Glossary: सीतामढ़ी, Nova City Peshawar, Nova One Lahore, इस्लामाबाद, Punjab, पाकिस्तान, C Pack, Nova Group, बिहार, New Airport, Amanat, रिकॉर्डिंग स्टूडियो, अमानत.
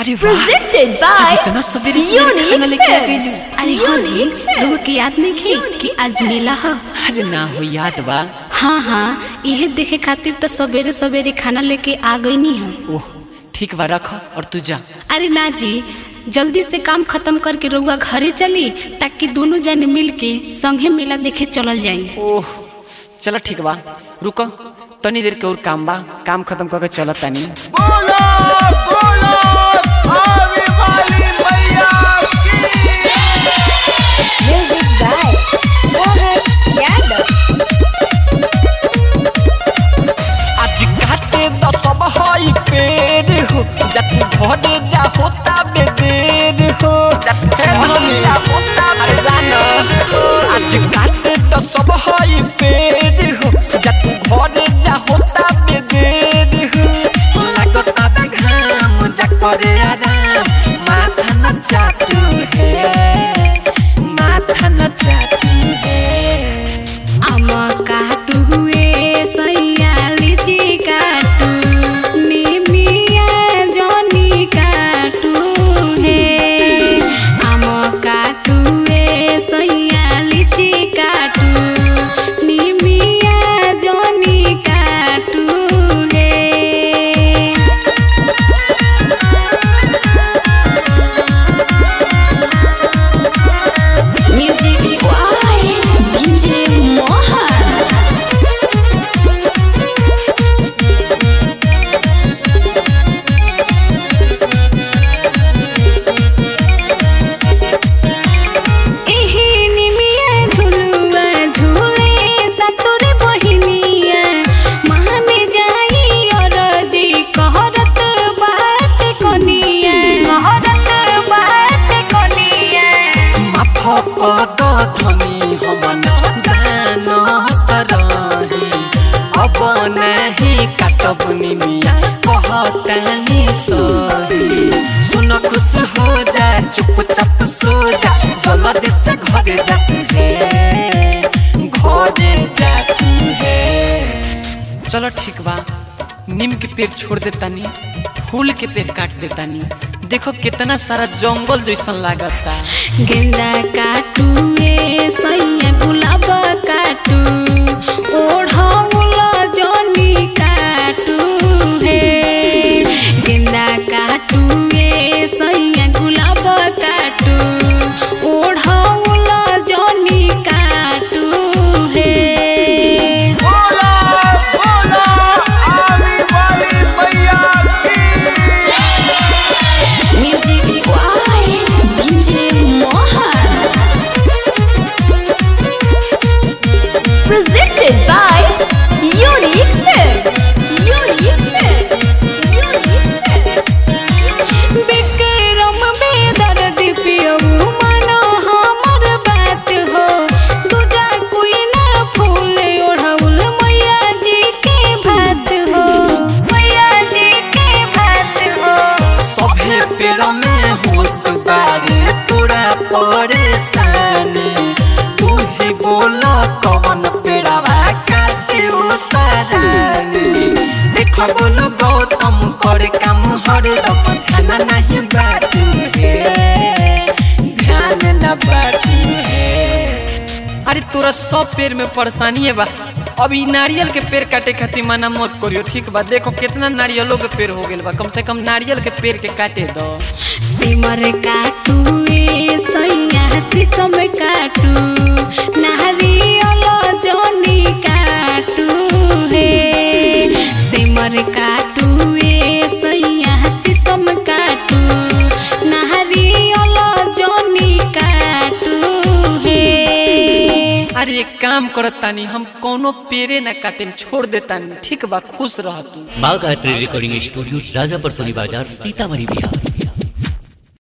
अरे presented by unique याद नहीं है कि आज मेला है। अरे ना हो याद बा। हाँ हाँ यह देखे खातिर तो सवेरे सवेरे खाना लेके आ गई नहीं है। ओह ठीक बा रख और तू जा। अरे ना जी जल्दी से काम खत्म करके रउआ घरे चली ताकि दोनों जने मिल के संगे मेला देखे चलल जाए। ओह चलो ठीक बा रुको तनी देर के और काम बा काम खत्म करके चल तनी। जा होता बेदेर हो आज काटे तो सब है पेड़ हो जा तू घर जा होता बेदेर हो लगता घाम जा करे आराम माथा न चाटू है माथा न चाटू है आम काटू हुए सैया लीची काटू सुनो खुश हो जा चुपचाप सो जा जल्दी से घरे जा घरे जा। चलो ठीक बा नीम के पेड़ छोड़ देता नी फूल के पेड़ काट देता नी देखो कितना सारा जंगल जैसन लागता। गेंदा काटू ए सैया गुलाब काटू ओढ़ो मुला जोनी काटू है गेंदा काटू ए सैया गुलाब काटू ओढ़ो मुला जोनी काटू है। अरे तोरा सब पेड़ में परेशानी है बा अब इ नारियल के पेड़ काटे खातिर मना मत करियो ठीक बा देखो कितना नारियलों के पेड़ हो गए बा कम से कम नारियल के पेड़ के काटे दो। सिमर काटू ए सैया सिसम काटू नारियल जोनी काटू है सिमर काटू ए सैया सिसम काटू नारियल जोनी काटू है। अरे एक काम करतानी हम कोनो पेरे न काटे छोड़ देतानी ठीक बा खुश रह तू। बाग रिकॉर्डिंग स्टूडियो राजापुर सोनी बाजार सीतामढ़ी बिहार।